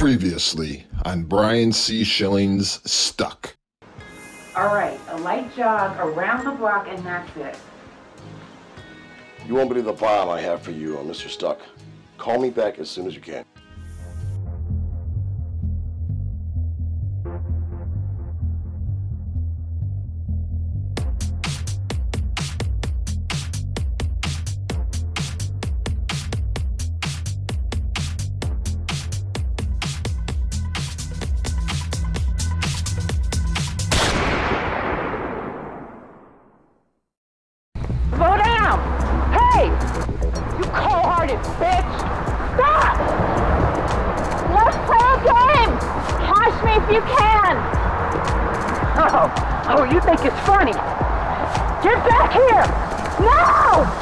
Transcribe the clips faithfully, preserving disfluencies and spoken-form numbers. Previously on Brian C. Schilling's Stuck. Alright, a light jog around the block and that's it. You won't believe the bomb I have for you on Mister Stuck. Call me back as soon as you can. Bitch! Stop! Let's play a game! Catch me if you can! Oh, oh, you think it's funny? Get back here! No!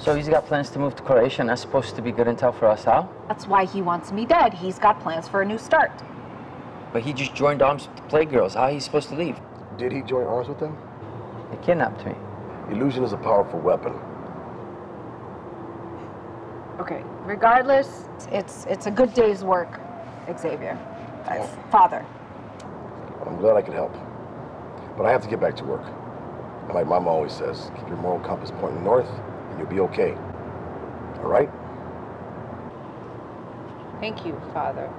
So he's got plans to move to Croatia and that's supposed to be good intel for us, how? That's why he wants me dead. He's got plans for a new start. But he just joined arms with the Playgirls. How he's supposed to leave? Did he join arms with them? They kidnapped me. Illusion is a powerful weapon. Okay, regardless, it's, it's a good day's work, Xavier, as father. I'm glad I could help, but I have to get back to work. And like Mama always says, keep your moral compass pointing north. You'll be okay. All right? Thank you, Father.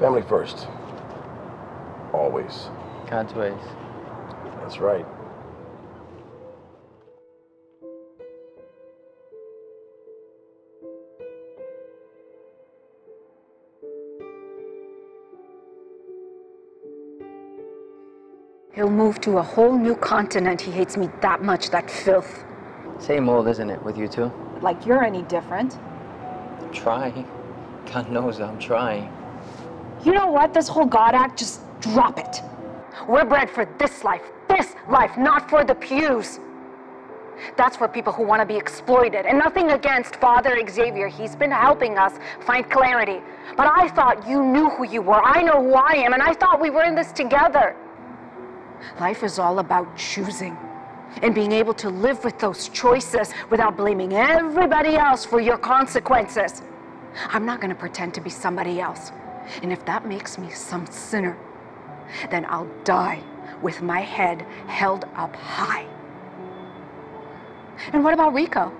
Family first. Always. God's ways. That's right. He'll move to a whole new continent. He hates me that much, that filth. Same old, isn't it, with you two? Like you're any different. I'm trying. God knows I'm trying. You know what? This whole God act, just drop it. We're bred for this life, this life, not for the pews. That's for people who want to be exploited. And nothing against Father Xavier. He's been helping us find clarity. But I thought you knew who you were. I know who I am, and I thought we were in this together. Life is all about choosing and being able to live with those choices without blaming everybody else for your consequences. I'm not going to pretend to be somebody else. And if that makes me some sinner, then I'll die with my head held up high. And what about Rico?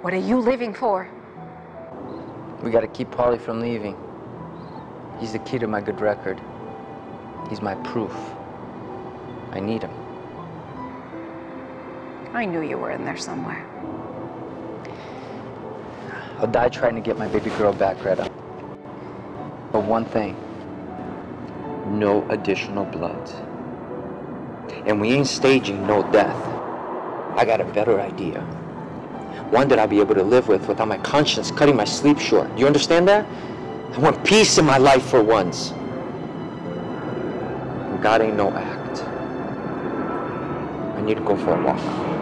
What are you living for? We got to keep Paulie from leaving. He's the key to my good record. He's my proof. I need him. I knew you were in there somewhere. I'll die trying to get my baby girl back, Greta. But one thing, no additional blood. And we ain't staging no death. I got a better idea. One that I'll be able to live with without my conscience cutting my sleep short. You understand that? I want peace in my life for once. God ain't no act. I need to go for a walk.